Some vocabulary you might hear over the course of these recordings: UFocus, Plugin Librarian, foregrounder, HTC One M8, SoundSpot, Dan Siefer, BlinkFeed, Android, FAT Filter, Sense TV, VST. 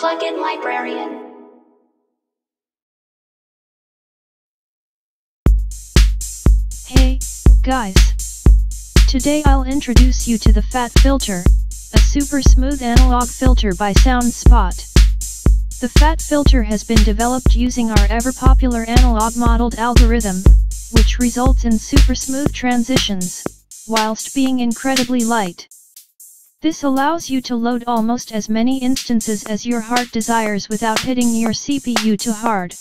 Plugin Librarian. Hey, guys! Today I'll introduce you to the FAT Filter, a super smooth analog filter by SoundSpot. The FAT Filter has been developed using our ever-popular analog modeled algorithm, which results in super smooth transitions, whilst being incredibly light. This allows you to load almost as many instances as your heart desires without hitting your CPU too hard.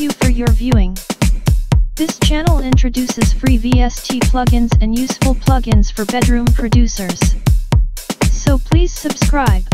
you for your viewing. This channel introduces free VST plugins and useful plugins for bedroom producers. So please subscribe.